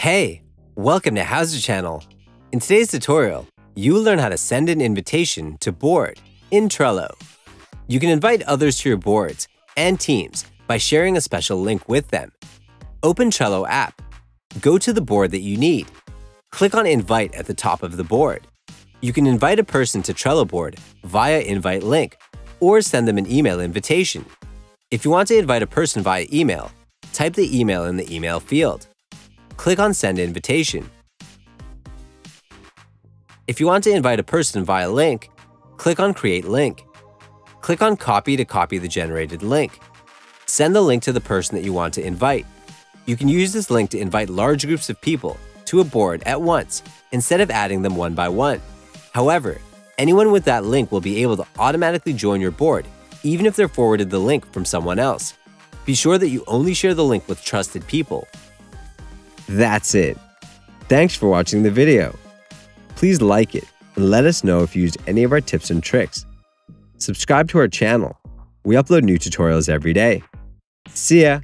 Hey, welcome to HOWZA channel. In today's tutorial, you'll learn how to send an invitation to board in Trello. You can invite others to your boards and teams by sharing a special link with them. Open Trello app. Go to the board that you need. Click on Invite at the top of the board. You can invite a person to Trello board via invite link or send them an email invitation. If you want to invite a person via email, type the email in the email field. Click on Send Invitation. If you want to invite a person via link, click on Create Link. Click on Copy to copy the generated link. Send the link to the person that you want to invite. You can use this link to invite large groups of people to a board at once instead of adding them one by one. However, anyone with that link will be able to automatically join your board even if they're forwarded the link from someone else. Be sure that you only share the link with trusted people. That's it. Thanks for watching the video. Please like it and let us know if you used any of our tips and tricks. Subscribe to our channel. We upload new tutorials every day. See ya!